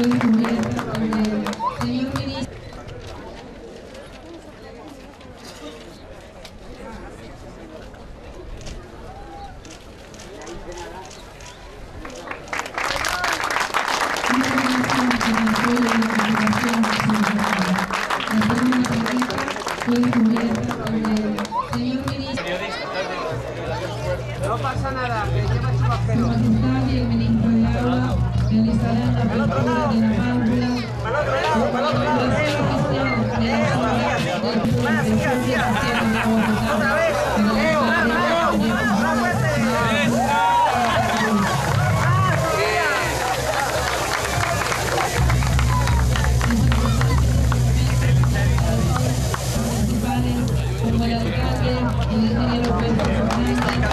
No pasa nada, que lleva su papel. El ministro de Agua realizará la apertura de la válvula. Gracias.